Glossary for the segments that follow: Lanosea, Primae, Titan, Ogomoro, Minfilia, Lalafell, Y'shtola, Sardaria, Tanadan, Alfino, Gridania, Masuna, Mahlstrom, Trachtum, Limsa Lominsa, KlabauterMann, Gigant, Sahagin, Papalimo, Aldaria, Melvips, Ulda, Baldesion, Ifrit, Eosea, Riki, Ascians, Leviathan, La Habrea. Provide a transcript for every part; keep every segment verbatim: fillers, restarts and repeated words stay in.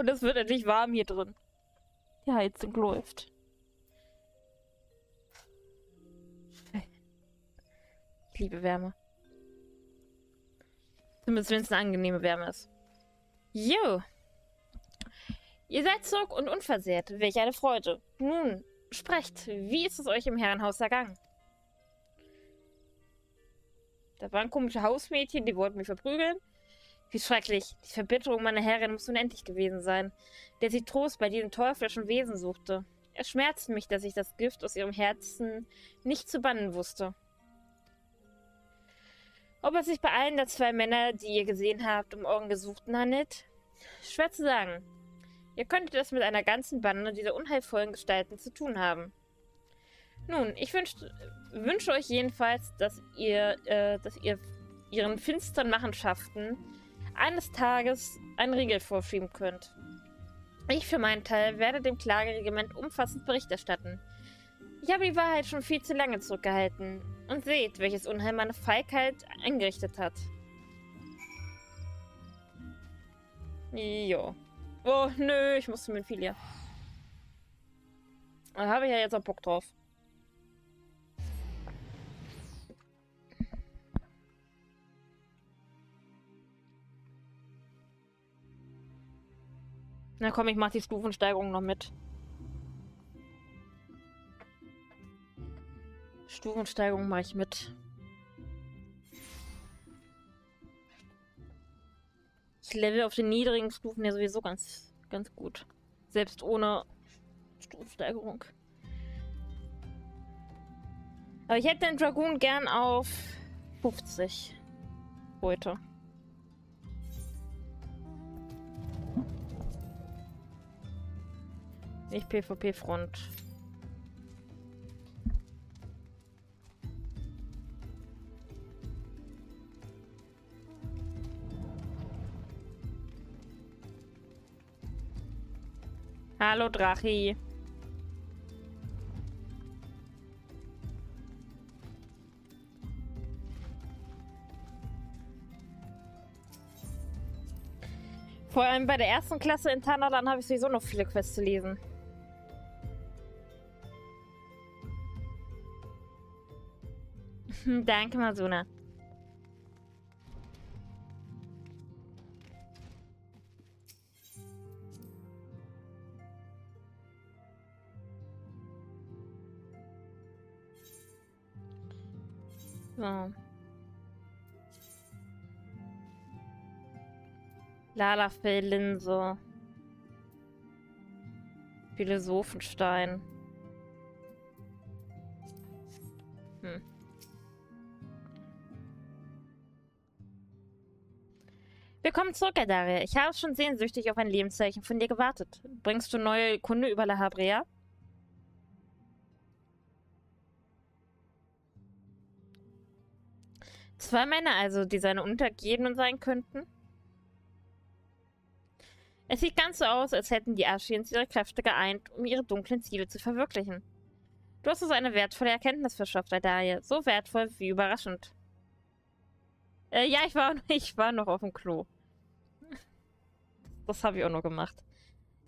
und es wird endlich warm hier drin. Die Heizung läuft. Ich liebe Wärme. Zumindest wenn es eine angenehme Wärme ist. Jo. Ihr seid zurück und unversehrt. Welch eine Freude. Nun, sprecht. Wie ist es euch im Herrenhaus ergangen? Da waren komische Hausmädchen, die wollten mich verprügeln. Wie schrecklich. Die Verbitterung meiner Herrin muss unendlich gewesen sein, der sie Trost bei diesem teuflischen Wesen suchte. Es schmerzt mich, dass ich das Gift aus ihrem Herzen nicht zu bannen wusste. Ob es sich bei allen der zwei Männer, die ihr gesehen habt, um euren Gesuchten handelt? Schwer zu sagen. Ihr könntet es mit einer ganzen Bande dieser unheilvollen Gestalten zu tun haben. Nun, ich wünsch, wünsche euch jedenfalls, dass ihr, äh, dass ihr ihren finsteren Machenschaften eines Tages einen Riegel vorschieben könnt. Ich für meinen Teil werde dem Klageregiment umfassend Bericht erstatten. Ich habe die Wahrheit schon viel zu lange zurückgehalten. Und seht, welches Unheil meine Feigheit angerichtet hat. Jo. Oh, nö, ich muss zu Minfilia. Da habe ich ja jetzt auch Bock drauf. Na komm, ich mache die Stufensteigerung noch mit. Stufensteigerung mache ich mit. Ich level auf den niedrigen Stufen ja sowieso ganz, ganz gut. Selbst ohne Stufensteigerung. Aber ich hätte den Dragoon gern auf fünfzig heute. Nicht PvP-Front. Hallo Drachi. Vor allem bei der ersten Klasse in Tanadan habe ich sowieso noch viele Quests zu lesen. Danke, Masuna. So. Lalafell-Linse. Philosophenstein. Hm. Willkommen zurück, Aldaria. Ich habe schon sehnsüchtig auf ein Lebenszeichen von dir gewartet. Bringst du neue Kunde über La Habrea? Zwei Männer also, die seine Untergebenen sein könnten? Es sieht ganz so aus, als hätten die Ascians ihre Kräfte geeint, um ihre dunklen Ziele zu verwirklichen. Du hast uns eine wertvolle Erkenntnis verschafft, Aldaria. So wertvoll wie überraschend. Äh, ja, ich war, ich war noch auf dem Klo. Das habe ich auch noch gemacht.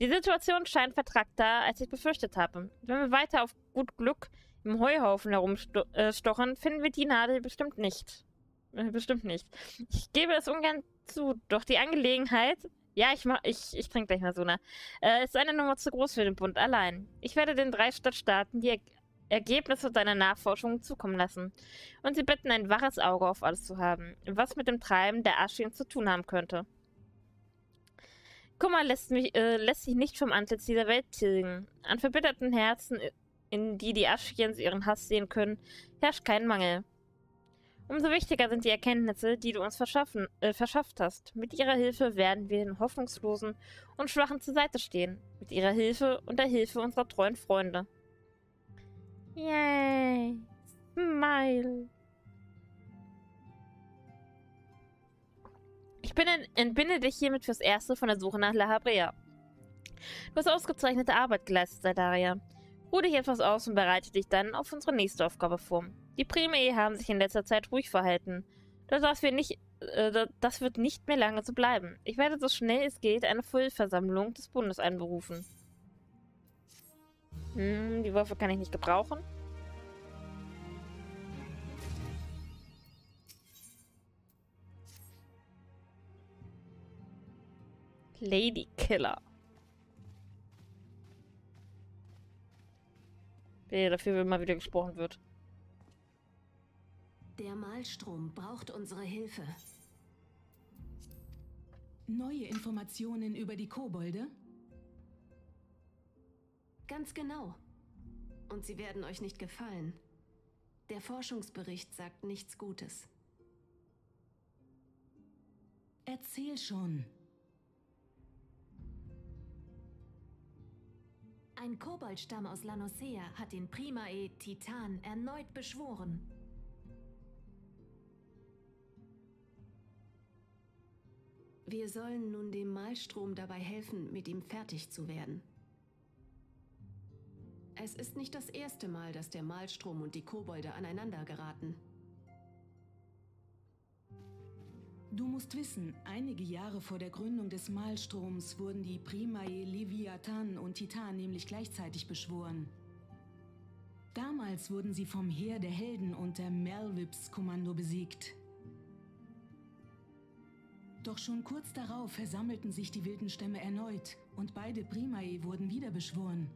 Die Situation scheint vertragter, als ich befürchtet habe. Wenn wir weiter auf gut Glück im Heuhaufen herumstochern, finden wir die Nadel bestimmt nicht. Äh, bestimmt nicht. Ich gebe es ungern zu, doch die Angelegenheit... Ja, ich mach, ich, ich trinke gleich mal so eine. Äh, ist eine Nummer zu groß für den Bund allein. Ich werde den drei Stadtstaaten die er Ergebnisse deiner Nachforschungen zukommen lassen. Und sie bitten, ein waches Auge auf alles zu haben, was mit dem Treiben der Ascians zu tun haben könnte. Kummer lässt, mich, äh, lässt sich nicht vom Antlitz dieser Welt tilgen. An verbitterten Herzen, in die die Ascians ihren Hass sehen können, herrscht kein Mangel. Umso wichtiger sind die Erkenntnisse, die du uns verschaffen, äh, verschafft hast. Mit ihrer Hilfe werden wir den Hoffnungslosen und Schwachen zur Seite stehen. Mit ihrer Hilfe und der Hilfe unserer treuen Freunde. Yay! Smile! Ich bin in, entbinde dich hiermit fürs Erste von der Suche nach La Habrea. Du hast ausgezeichnete Arbeit geleistet, Sardaria. Ruh dich etwas aus und bereite dich dann auf unsere nächste Aufgabe vor. Die Primae haben sich in letzter Zeit ruhig verhalten. Das darf wir nicht, äh, das wird nicht mehr lange so bleiben. Ich werde so schnell es geht eine Vollversammlung des Bundes einberufen. Hm, die Würfel kann ich nicht gebrauchen. Lady Killer. Wer dafür will mal wieder gesprochen wird. Der Mahlstrom braucht unsere Hilfe. Neue Informationen über die Kobolde? Ganz genau. Und sie werden euch nicht gefallen. Der Forschungsbericht sagt nichts Gutes. Erzähl schon. Ein Koboldstamm aus Lanosea hat den Primae Titan erneut beschworen. Wir sollen nun dem Mahlstrom dabei helfen, mit ihm fertig zu werden. Es ist nicht das erste Mal, dass der Mahlstrom und die Kobolde aneinander geraten. Du musst wissen, einige Jahre vor der Gründung des Mahlstroms wurden die Primae, Leviathan und Titan nämlich gleichzeitig beschworen. Damals wurden sie vom Heer der Helden unter Melvips Kommando besiegt. Doch schon kurz darauf versammelten sich die wilden Stämme erneut und beide Primae wurden wieder beschworen.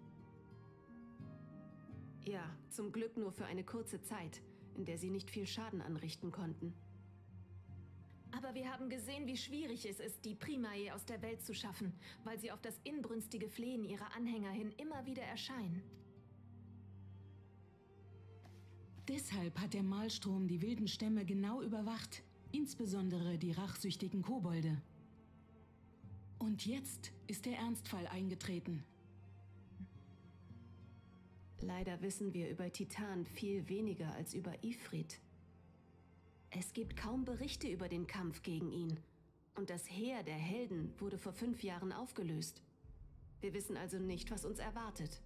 Ja, zum Glück nur für eine kurze Zeit, in der sie nicht viel Schaden anrichten konnten. Aber wir haben gesehen, wie schwierig es ist, die Primae aus der Welt zu schaffen, weil sie auf das inbrünstige Flehen ihrer Anhänger hin immer wieder erscheinen. Deshalb hat der Mahlstrom die wilden Stämme genau überwacht, insbesondere die rachsüchtigen Kobolde. Und jetzt ist der Ernstfall eingetreten. Leider wissen wir über Titan viel weniger als über Ifrit. Es gibt kaum Berichte über den Kampf gegen ihn. Und das Heer der Helden wurde vor fünf Jahren aufgelöst. Wir wissen also nicht, was uns erwartet.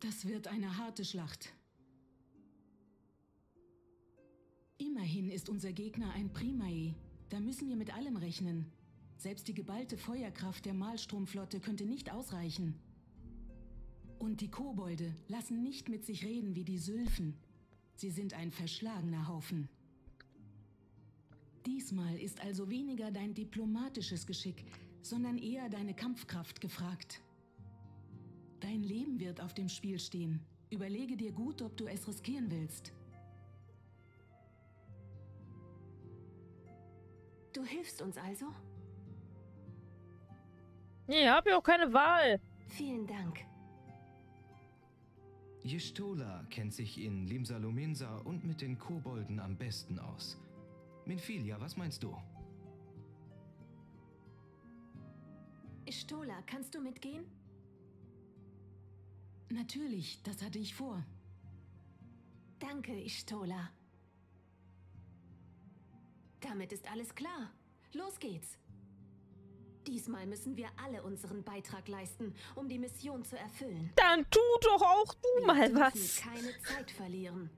Das wird eine harte Schlacht. Immerhin ist unser Gegner ein Primae. Da müssen wir mit allem rechnen. Selbst die geballte Feuerkraft der Mahlstromflotte könnte nicht ausreichen. Und die Kobolde lassen nicht mit sich reden wie die Sylphen. Sie sind ein verschlagener Haufen. Diesmal ist also weniger dein diplomatisches Geschick, sondern eher deine Kampfkraft gefragt. Dein Leben wird auf dem Spiel stehen. Überlege dir gut, ob du es riskieren willst. Du hilfst uns also? Ich habe ja auch keine Wahl. Vielen Dank. Y'shtola kennt sich in Limsa Lominsa und mit den Kobolden am besten aus. Minfilia, was meinst du? Y'shtola, kannst du mitgehen? Natürlich, das hatte ich vor. Danke, Y'shtola. Damit ist alles klar. Los geht's. Diesmal müssen wir alle unseren Beitrag leisten, um die Mission zu erfüllen. Dann tu doch auch du wir mal was. Wir dürfen keine Zeit verlieren.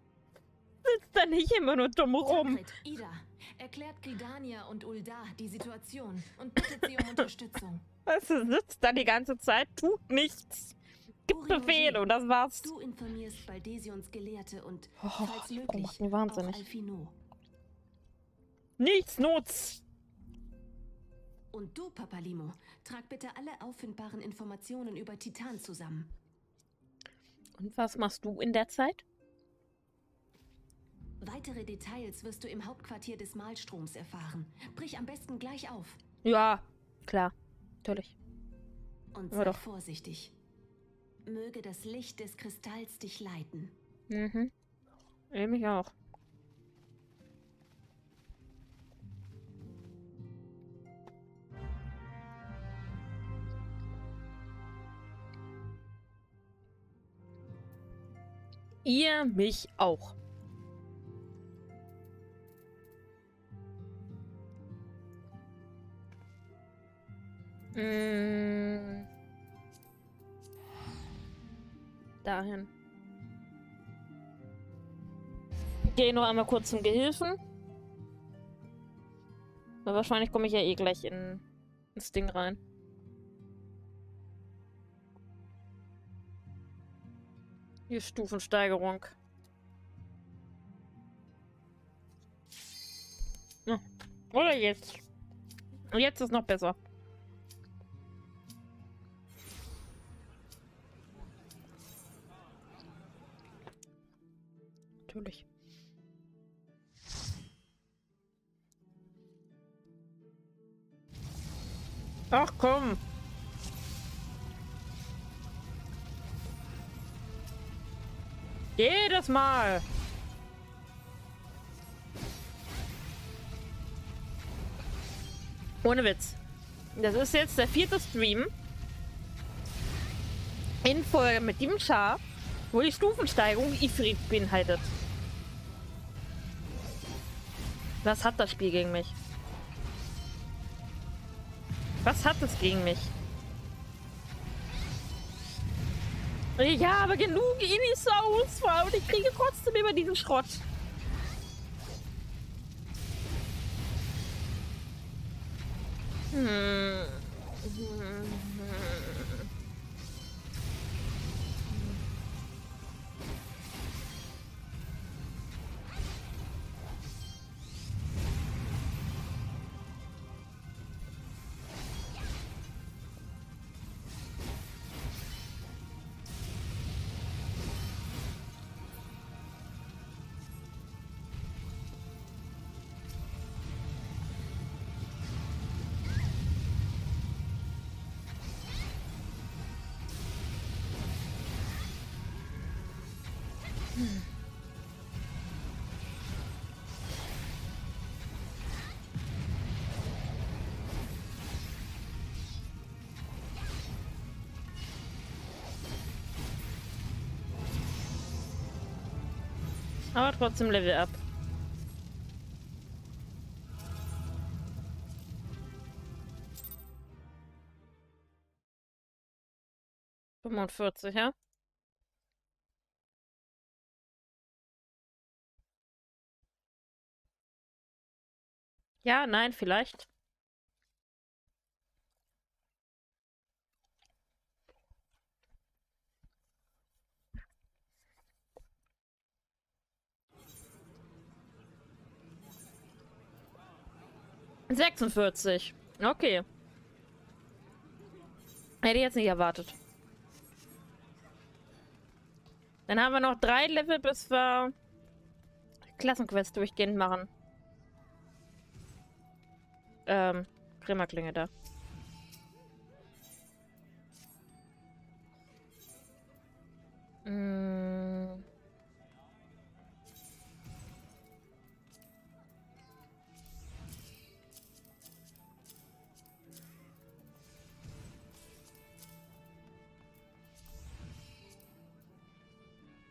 Sitzt da nicht immer nur dumm rum. Ida erklärt Gridania und Ulda die Situation und bittet sie um Unterstützung. Was sitzt da die ganze Zeit, tut nichts. Gibt Befehle und das war's. Du informierst Baldesions Gelehrte und, oh, falls möglich, macht mir wahnsinnig. Auch Alfino. Nichts nutzt. Und du, Papalimo, trag bitte alle auffindbaren Informationen über Titan zusammen. Und was machst du in der Zeit? Weitere Details wirst du im Hauptquartier des Mahlstroms erfahren. Brich am besten gleich auf. Ja, klar. Natürlich. Und sei vorsichtig. Möge das Licht des Kristalls dich leiten. Mhm. Nehme ich auch. Ihr mich auch. Mmh. Dahin. gehe nur einmal kurz zum Gehilfen. Aber wahrscheinlich komme ich ja eh gleich in, ins Ding rein. Die Stufensteigerung. Ja. Oder jetzt. Jetzt ist noch besser. Natürlich. Ach komm! Jedes Mal! Ohne Witz. Das ist jetzt der vierte Stream in Folge mit dem Schaf, wo die Stufensteigerung Ifrit beinhaltet. Was hat das Spiel gegen mich? Was hat es gegen mich? Ich habe genug Ini-Souls vor und ich kriege trotzdem über diesen Schrott. Hm. Aber trotzdem Level up. fünfundvierzig, ja? Ja, nein, vielleicht. sechsundvierzig. Okay. Hätte ich jetzt nicht erwartet. Dann haben wir noch drei Level, bis wir Klassenquest durchgehend machen. Ähm, Grimmerklinge da. Hm.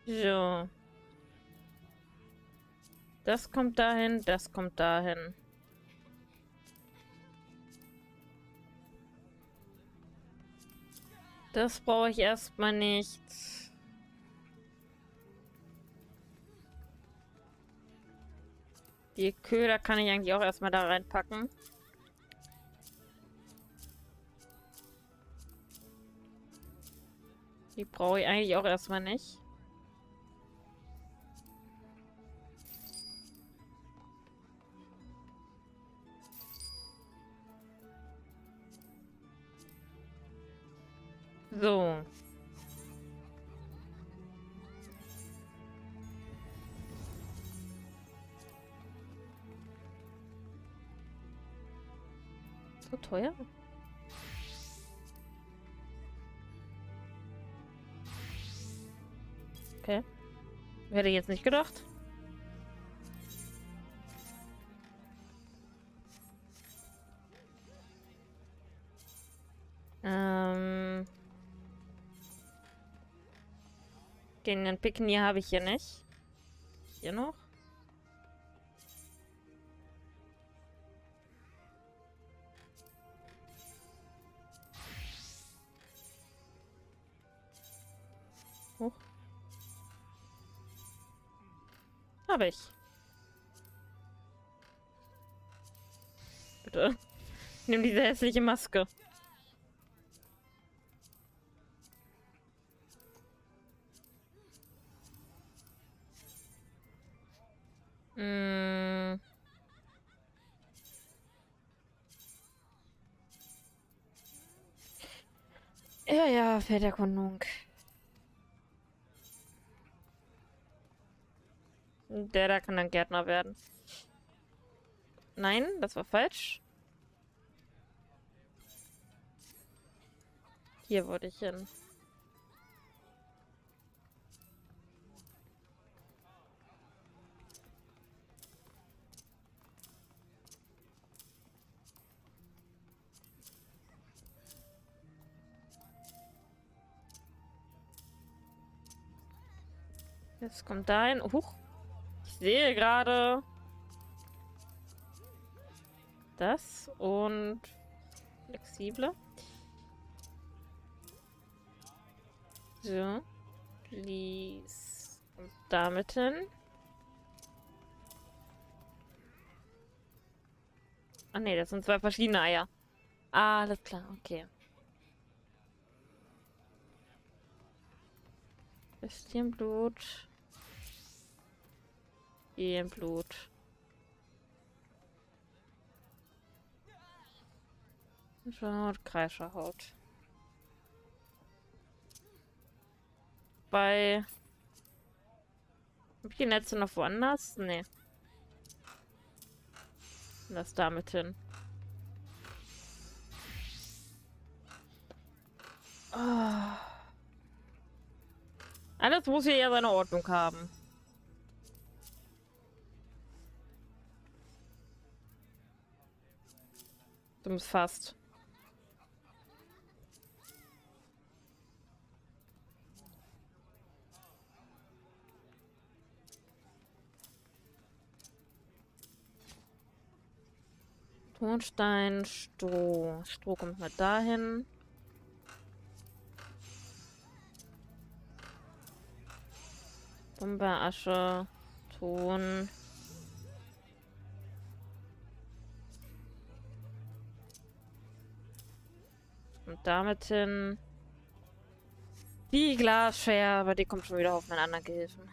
So. Das kommt dahin, das kommt dahin. Das brauche ich erstmal nicht. Die Köder kann ich eigentlich auch erstmal da reinpacken. Die brauche ich eigentlich auch erstmal nicht. So. So teuer? Okay. Hätte ich jetzt nicht gedacht. Ähm... Den Picknier habe ich hier nicht. Hier noch. Hoch. Habe ich. Bitte. Nimm diese hässliche Maske. Hm. Ja, ja, Felderkundung. Der da kann dann Gärtner werden. Nein, das war falsch. Hier wollte ich hin. Jetzt kommt da ein. Huch. Ich sehe gerade das und flexible. So. Please. Und damit hin. Ah ne, das sind zwei verschiedene Eier. Alles klar, okay. Das Stirnblut. Im Blut. Schaut, Kreischerhaut. Bei. Hab ich die Netze noch woanders? Nee. Das damit hin. Oh. Alles muss hier ja seine Ordnung haben. Dummes Fast. Tonstein, Stroh. Stroh kommt mal dahin. Bombe, Asche, Ton. Und damit hin die Glasscherbe, die kommt schon wieder auf meinen anderen Gehilfen.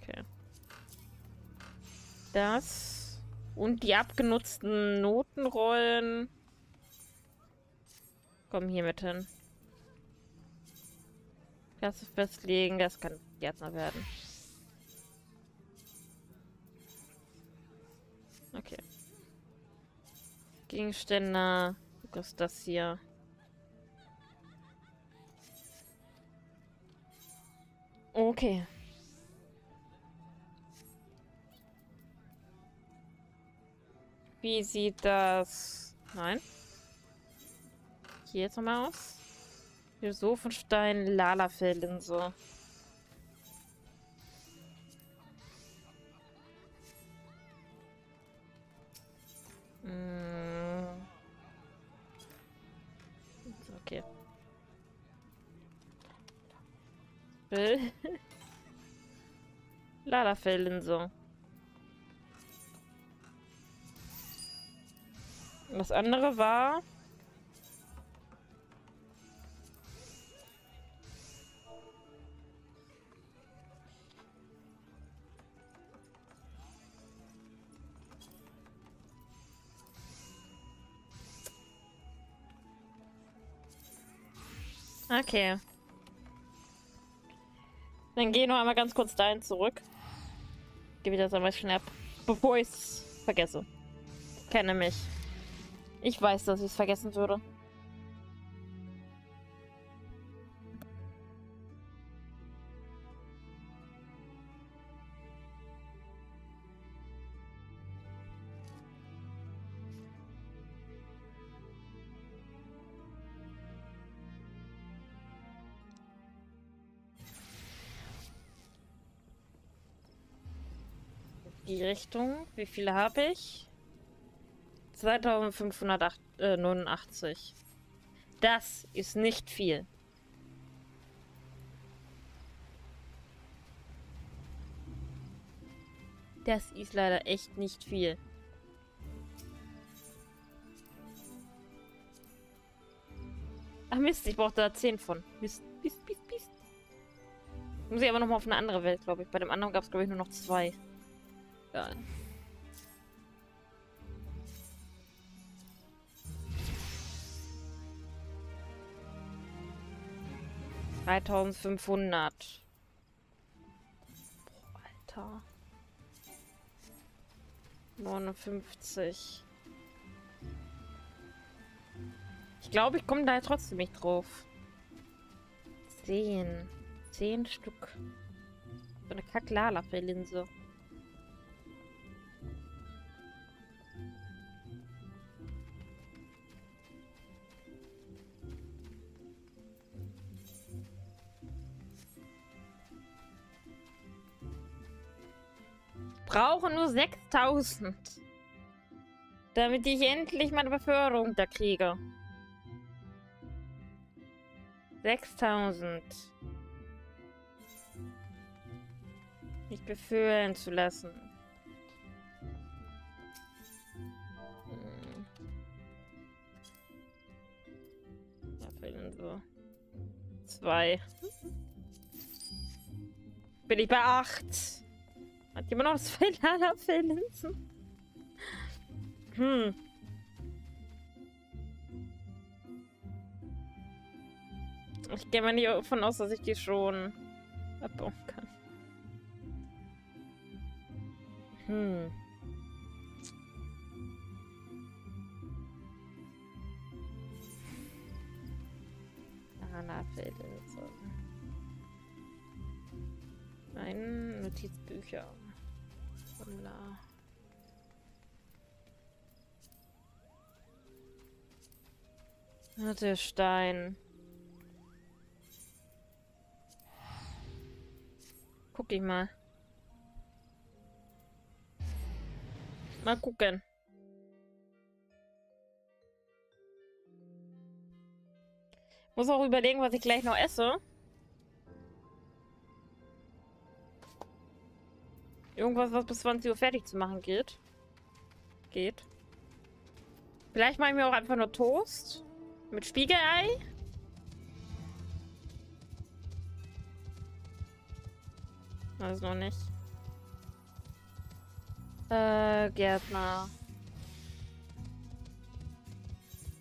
Okay. Das und die abgenutzten Notenrollen kommen hier mit hin. Klasse festlegen, das kann Gärtner werden. Okay. Gegenstände. Was ist das hier? Okay. Wie sieht das? Nein. Hier jetzt nochmal aus. Philosophenstein, Lalafelden so. Okay. Lalafelden so. Das andere war okay. Dann geh noch einmal ganz kurz dahin zurück. Gebe ich das einmal schnell ab, bevor ich es vergesse. Ich kenne mich. Ich weiß, dass ich es vergessen würde. Die Richtung. Wie viele habe ich? zweitausendfünfhundertneunundachtzig. Das ist nicht viel. Das ist leider echt nicht viel. Ach Mist, ich brauchte da zehn von. Mist, Mist, Mist, Mist. Muss ich aber nochmal auf eine andere Welt, glaube ich. Bei dem anderen gab es, glaube ich, nur noch zwei. Ja. dreitausendfünfhundert. Boah, Alter. neunundfünfzig. Ich glaube, ich komme da ja trotzdem nicht drauf. Zehn. Zehn Stück. So eine Kack-Lala-Linse. Brauche nur sechstausend, damit ich endlich meine Beförderung da kriege. sechstausend. Mich befördern zu lassen. Hm. Da fehlen so zwei. Bin ich bei acht. Hat jemand noch das Finale-Fehlinsen? Hm. Ich gehe mal nicht davon aus, dass ich die schon abbauen kann. Hm. Finale-Fehlinsen. Nein, Notizbücher. Sammler. Der Stein. Guck ich mal. Mal gucken. Muss auch überlegen, was ich gleich noch esse. Irgendwas, was bis zwanzig Uhr fertig zu machen geht. Geht. Vielleicht mache ich mir auch einfach nur Toast. Mit Spiegelei. Weiß noch nicht. Äh, Gärtner.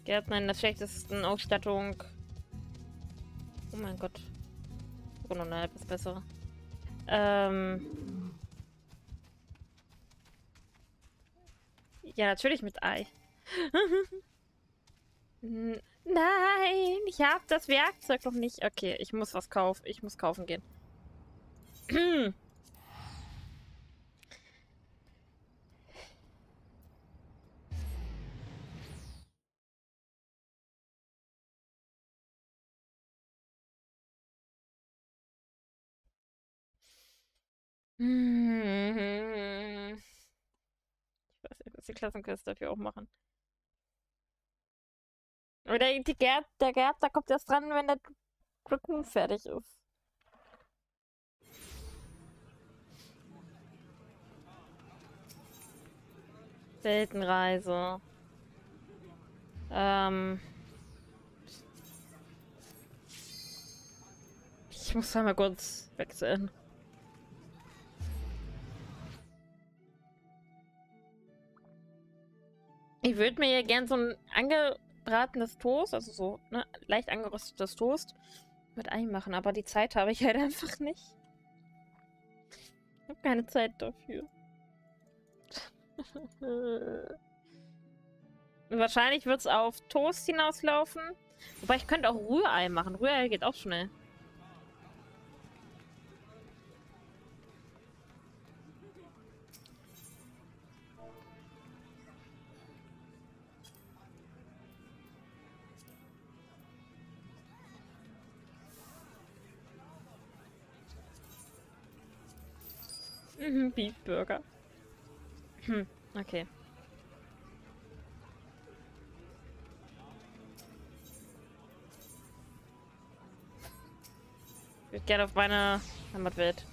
Gärtner in der schlechtesten Ausstattung. Oh mein Gott. Oh, noch eine etwas bessere. Ähm... Ja, natürlich mit Ei. Nein, ich habe das Werkzeug noch nicht. Okay, ich muss was kaufen. Ich muss kaufen gehen. Die Klassenquest dafür auch machen. Oder der, Gerd, der Gärtner kommt erst dran, wenn der Rücken fertig ist. Weltenreise. Ähm. Ich muss einmal kurz wechseln. Ich würde mir ja gern so ein angebratenes Toast, also so, ne, leicht angeröstetes Toast mit Ei machen, aber die Zeit habe ich halt einfach nicht. Ich habe keine Zeit dafür. Wahrscheinlich wird es auf Toast hinauslaufen. Wobei ich könnte auch Rührei machen. Rührei geht auch schnell. Beefburger. Hm, okay. Ich würde gerne auf meine Heimatwelt.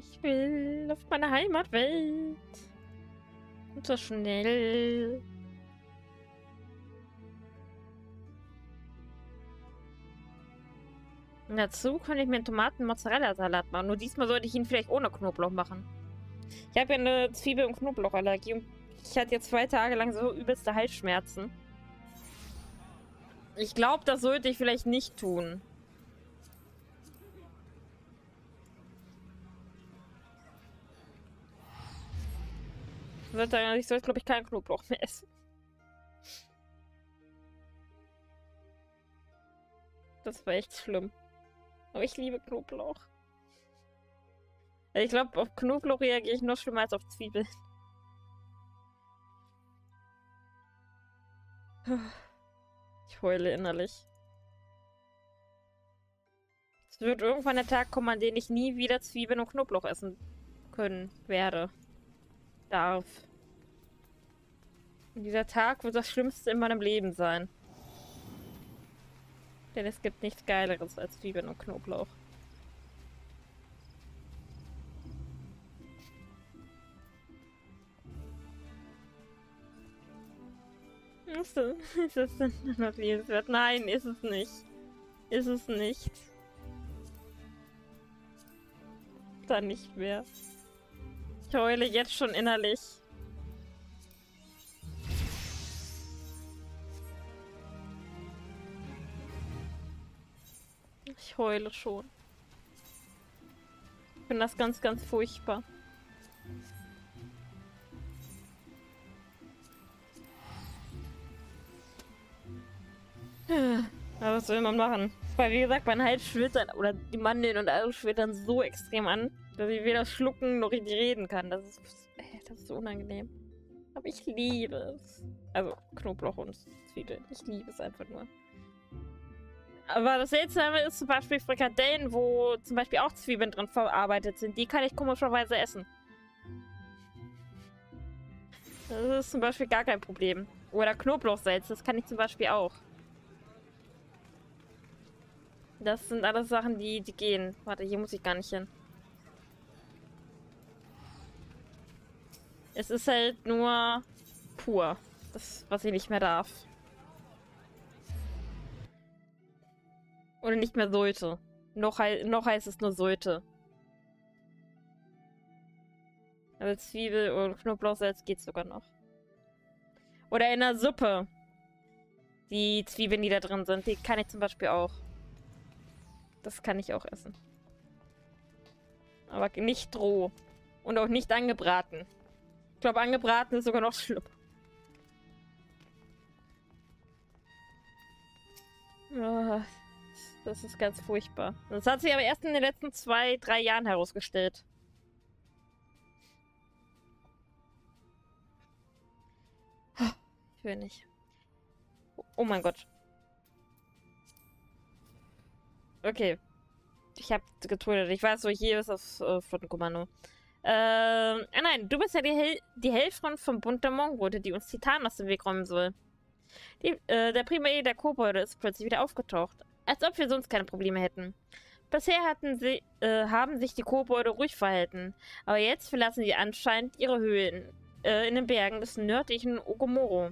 Ich will auf meine Heimatwelt. Und so schnell. Und dazu kann ich mir einen Tomaten-Mozzarella-Salat machen. Nur diesmal sollte ich ihn vielleicht ohne Knoblauch machen. Ich habe ja eine Zwiebel- und Knoblauchallergie und ich hatte jetzt zwei Tage lang so übelste Halsschmerzen. Ich glaube, das sollte ich vielleicht nicht tun. Ich sollte, glaube ich, keinen Knoblauch mehr essen. Das war echt schlimm. Aber ich liebe Knoblauch. Ich glaube, auf Knoblauch reagiere ich noch schlimmer als auf Zwiebeln. Ich heule innerlich. Es wird irgendwann der Tag kommen, an dem ich nie wieder Zwiebeln und Knoblauch essen können werde. Darf. Und dieser Tag wird das Schlimmste in meinem Leben sein. Denn es gibt nichts Geileres als Zwiebeln und Knoblauch. Achso, ist es denn noch liebenswert? Nein, ist es nicht. Ist es nicht. Dann nicht mehr. Ich heule jetzt schon innerlich. Ich heule schon. Ich finde das ganz, ganz furchtbar. Aber was will man machen? Weil, wie gesagt, mein Hals schwillt dann, oder die Mandeln und alles schwillt dann so extrem an, dass ich weder schlucken noch richtig reden kann. Das ist, das ist so unangenehm. Aber ich liebe es. Also Knoblauch und Zwiebeln. Ich liebe es einfach nur. Aber das Seltsame ist zum Beispiel Frikadellen, wo zum Beispiel auch Zwiebeln drin verarbeitet sind. Die kann ich komischerweise essen. Das ist zum Beispiel gar kein Problem. Oder Knoblauchsalz, das kann ich zum Beispiel auch. Das sind alles Sachen, die, die gehen. Warte, hier muss ich gar nicht hin. Es ist halt nur pur. Das, was ich nicht mehr darf. Oder nicht mehr sollte. Noch, hei noch heißt es nur sollte. Aber Zwiebel und Knoblauchsalz geht sogar noch. Oder in der Suppe. Die Zwiebeln, die da drin sind, die kann ich zum Beispiel auch. Das kann ich auch essen. Aber nicht roh. Und auch nicht angebraten. Ich glaube, angebraten ist sogar noch schlimm. Oh, das ist ganz furchtbar. Das hat sich aber erst in den letzten zwei, drei Jahren herausgestellt. Ich will nicht. Oh mein Gott. Okay. Ich habe getrödelt. Ich weiß, so hier ist das äh, Flottenkommando. Ähm, ah nein, du bist ja die, Hel die Helferin vom Bund der Mongote, die uns Titan aus dem Weg räumen soll. Die, äh, der Primae der Kobolde ist plötzlich wieder aufgetaucht. Als ob wir sonst keine Probleme hätten. Bisher hatten sie, äh, haben sich die Kobolde ruhig verhalten. Aber jetzt verlassen sie anscheinend ihre Höhlen äh, in den Bergen des nördlichen Ogomoro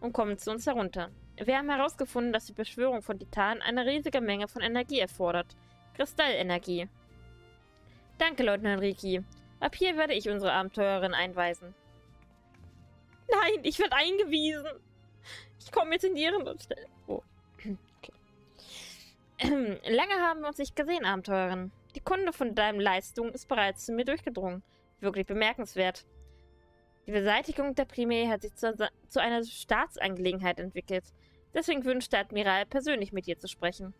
und kommen zu uns herunter. Wir haben herausgefunden, dass die Beschwörung von Titan eine riesige Menge von Energie erfordert. Kristallenergie. Danke, Leutnant Riki. Ab hier werde ich unsere Abenteurerin einweisen. Nein, ich werde eingewiesen. Ich komme jetzt in die Irrenanstalt. Oh. Okay. Lange haben wir uns nicht gesehen, Abenteurerin. Die Kunde von deinen Leistungen ist bereits zu mir durchgedrungen. Wirklich bemerkenswert. Die Beseitigung der Primae hat sich zu, zu einer Staatsangelegenheit entwickelt. Deswegen wünscht der Admiral, persönlich mit dir zu sprechen.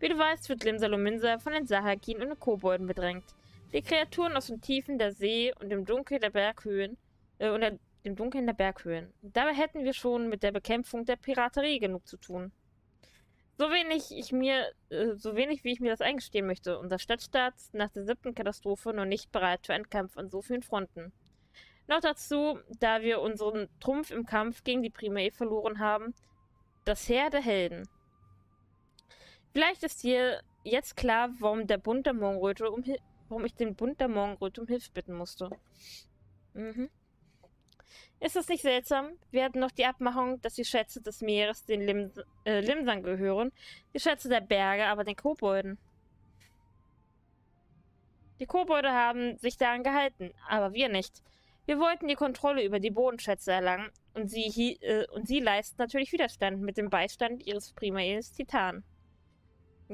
Wie du weißt, wird Limsa Lominsa von den Sahagin und den Kobolden bedrängt. Die Kreaturen aus den Tiefen der See und dem Dunkel der Berghöhen äh, und dem Dunkeln der Berghöhen. Dabei hätten wir schon mit der Bekämpfung der Piraterie genug zu tun. So wenig ich mir, äh, so wenig wie ich mir das eingestehen möchte, unser Stadtstaat ist nach der siebten Katastrophe noch nicht bereit für einen Kampf an so vielen Fronten. Noch dazu, da wir unseren Trumpf im Kampf gegen die Primae verloren haben, das Heer der Helden. Vielleicht ist hier jetzt klar, warum der Bund der Mongote um warum ich den Bund der Morgenröte um Hilfe bitten musste. Mhm. Ist das nicht seltsam? Wir hatten noch die Abmachung, dass die Schätze des Meeres den Lim äh, Limsern gehören, die Schätze der Berge aber den Kobolden. Die Kobolde haben sich daran gehalten, aber wir nicht. Wir wollten die Kontrolle über die Bodenschätze erlangen und sie, äh, und sie leisten natürlich Widerstand mit dem Beistand ihres Primaes Titan.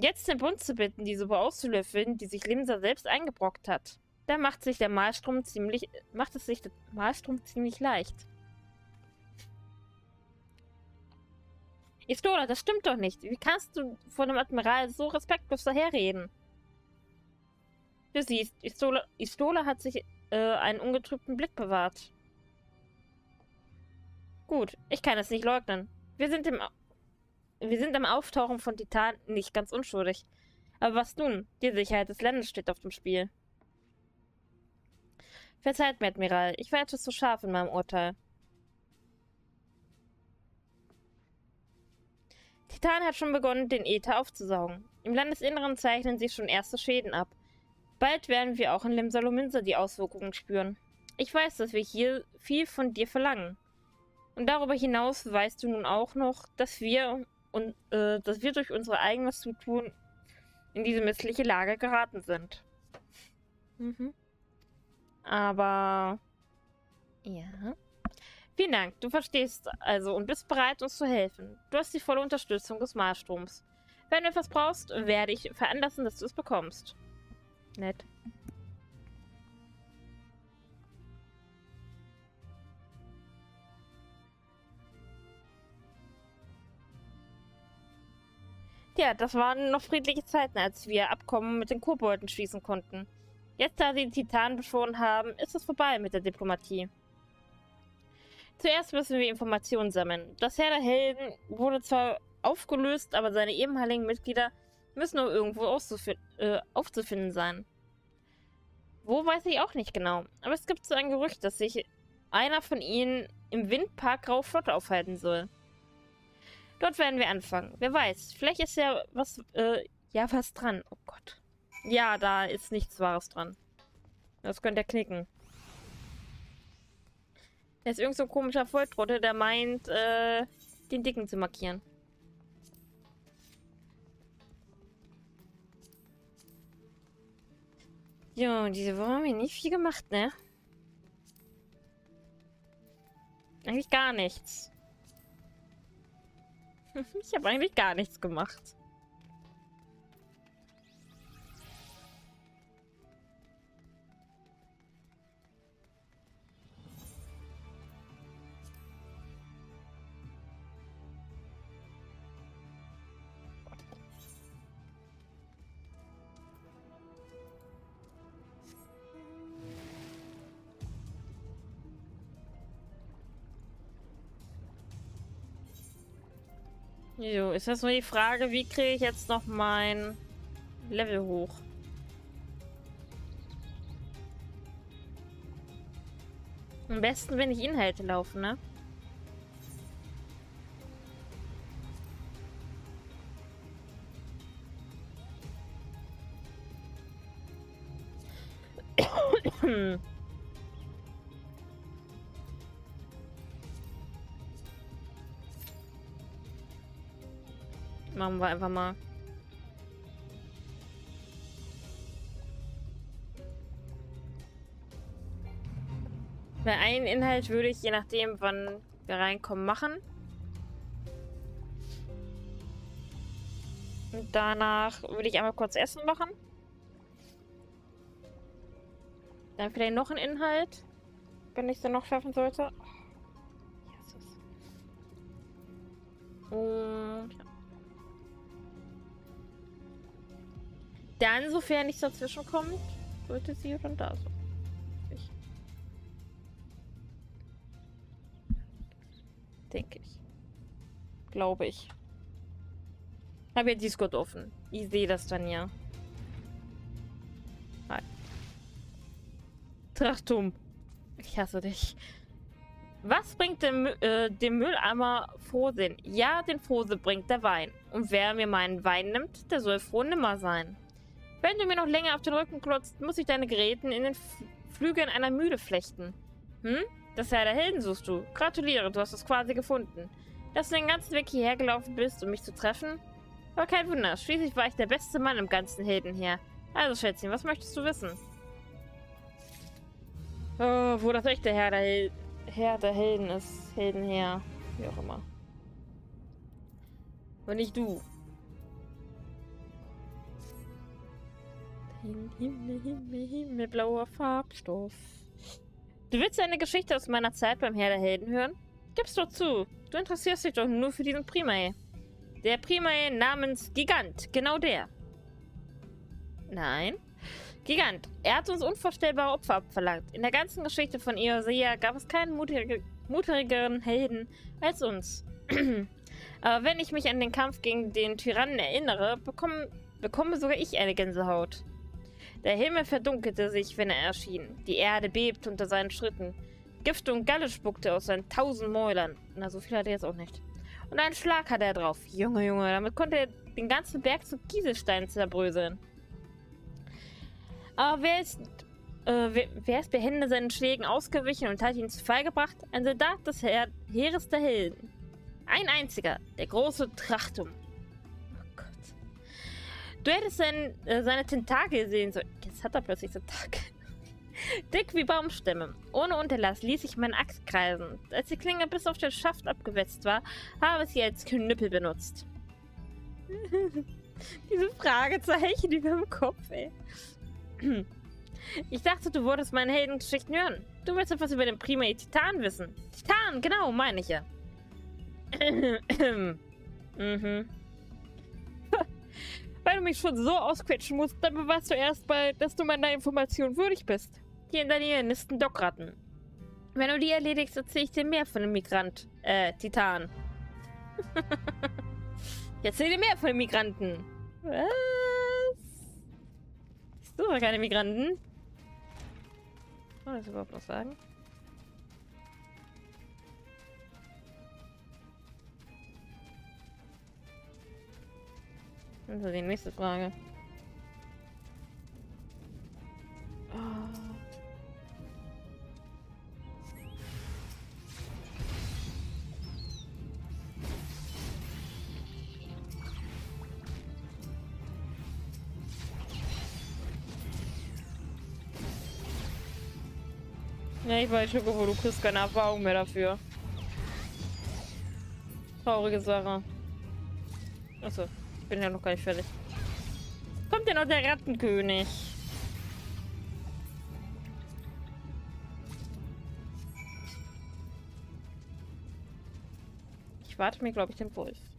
Jetzt den Bund zu bitten, die Suppe auszulöffeln, die sich Limsa selbst eingebrockt hat. Da macht sich der Mahlstrom ziemlich, macht es sich der Mahlstrom ziemlich leicht. Y'shtola, das stimmt doch nicht. Wie kannst du von dem Admiral so respektlos daherreden? Für sie, Y'shtola, Y'shtola hat sich äh, einen ungetrübten Blick bewahrt. Gut, ich kann es nicht leugnen. Wir sind, im, wir sind am Auftauchen von Titan nicht ganz unschuldig. Aber was nun? Die Sicherheit des Landes steht auf dem Spiel. Verzeiht mir, Admiral. Ich war etwas zu scharf in meinem Urteil. Titan hat schon begonnen, den Äther aufzusaugen. Im Landesinneren zeichnen sich schon erste Schäden ab. Bald werden wir auch in Limsa Lominsa die Auswirkungen spüren. Ich weiß, dass wir hier viel von dir verlangen. Und darüber hinaus weißt du nun auch noch, dass wir, und, äh, dass wir durch unsere eigenes Zutun in diese missliche Lage geraten sind. Mhm. Aber, ja. Vielen Dank, du verstehst also und bist bereit, uns zu helfen. Du hast die volle Unterstützung des Mahlstroms. Wenn du etwas brauchst, werde ich veranlassen, dass du es bekommst. Nett. Ja, das waren noch friedliche Zeiten, als wir Abkommen mit den Kobolden schließen konnten. Jetzt, da sie die Titanen beschworen haben, ist es vorbei mit der Diplomatie. Zuerst müssen wir Informationen sammeln. Das Heer der Helden wurde zwar aufgelöst, aber seine ehemaligen Mitglieder müssen nur irgendwo äh, aufzufinden sein. Wo, weiß ich auch nicht genau. Aber es gibt so ein Gerücht, dass sich einer von ihnen im Windpark Graue Flotte aufhalten soll. Dort werden wir anfangen. Wer weiß, vielleicht ist ja was, äh, ja was dran. Oh Gott. Ja, da ist nichts Wahres dran. Das könnte er knicken. Da ist irgend so ein komischer Volltrottel, der meint, äh, den Dicken zu markieren. Jo, diese Woche haben wir nicht viel gemacht, ne? Eigentlich gar nichts. Ich habe eigentlich gar nichts gemacht. Jo, ist jetzt nur die Frage, wie kriege ich jetzt noch mein Level hoch? Am besten, wenn ich Inhalte laufe, ne? Machen wir einfach mal. Bei einem Inhalt würde ich, je nachdem, wann wir reinkommen, machen. Und danach würde ich einmal kurz Essen machen. Dann vielleicht noch einen Inhalt, wenn ich es dann noch schaffen sollte. Und dann, sofern nichts dazwischen kommt, sollte sie schon da sein. Ich. Denke ich. Glaube ich. Habe ja Discord offen. Ich sehe das dann ja. Hi. Trachtum. Ich hasse dich. Was bringt dem, äh, dem Mülleimer Frohsinn? Ja, den Frohsinn bringt der Wein. Und wer mir meinen Wein nimmt, der soll froh nimmer sein. Wenn du mir noch länger auf den Rücken klotzt, muss ich deine Geräten in den F Flügeln einer Mühle flechten. Hm? Das Heil der Helden suchst du. Gratuliere, du hast es quasi gefunden. Dass du den ganzen Weg hierher gelaufen bist, um mich zu treffen? War kein Wunder. Schließlich war ich der beste Mann im ganzen Heldenheer. Also, Schätzchen, was möchtest du wissen? Oh, wo das echte Herr der, Hel Herr der Helden ist. Heldenheer. Wie auch immer. Und nicht du. Himmel, Himmel, Himmel, blauer Farbstoff. Du willst eine Geschichte aus meiner Zeit beim Herr der Helden hören? Gib's doch zu. Du interessierst dich doch nur für diesen Primae. Der Primae namens Gigant. Genau der. Nein. Gigant. Er hat uns unvorstellbare Opfer abverlangt. In der ganzen Geschichte von Eosea gab es keinen mutig mutigeren Helden als uns. Aber wenn ich mich an den Kampf gegen den Tyrannen erinnere, bekomme, bekomme sogar ich eine Gänsehaut. Der Himmel verdunkelte sich, wenn er erschien. Die Erde bebte unter seinen Schritten. Gift und Galle spuckte aus seinen tausend Mäulern. Na, so viel hat er jetzt auch nicht. Und einen Schlag hatte er drauf. Junge, Junge, damit konnte er den ganzen Berg zu Kieselsteinen zerbröseln. Aber wer ist, äh, wer, wer ist behende seinen Schlägen ausgewichen und hat ihn zu Fall gebracht? Ein Soldat des Heer, Heeres der Helden. Ein einziger, der große Trachtum. Du hättest sein, äh, seine Tentakel sehen sollen. Jetzt hat er plötzlich Tentakel. Dick wie Baumstämme. Ohne Unterlass ließ ich meine Axt kreisen. Als die Klinge bis auf den Schaft abgewetzt war, habe ich sie als Knüppel benutzt. Diese Fragezeichen über dem Kopf, ey. Ich dachte, du wolltest meine Heldengeschichten hören. Du willst etwas über den Primae Titan wissen. Titan, genau, meine ich ja. mhm. Weil du mich schon so ausquetschen musst, dann beweist du erst mal, dass du meiner Information würdig bist. Hier in der Nähe nisten Dockratten. Wenn du die erledigst, erzähle ich dir mehr von dem Migrant, äh, Titan. Ich erzähle dir mehr von den Migranten. Was? Bist du aber keine Migranten? Kann man das überhaupt noch sagen? Also die nächste Frage. Oh. Ja, ich weiß schon, wo du kriegst keine Erfahrung mehr dafür. Traurige Sache. Achso. Ich bin ja noch gar nicht fertig. Kommt ja noch der Rattenkönig. Ich warte mir, glaube ich, den Wolf.